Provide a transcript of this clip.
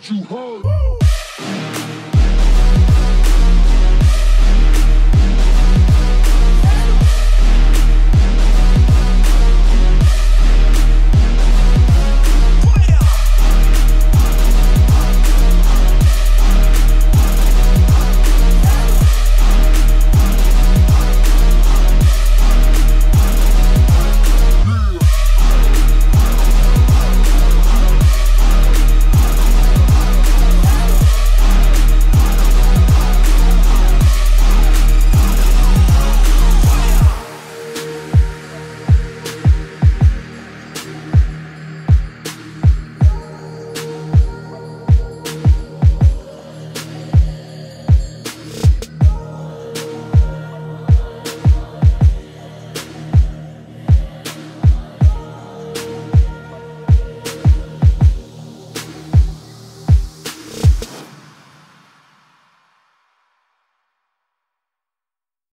what you heard.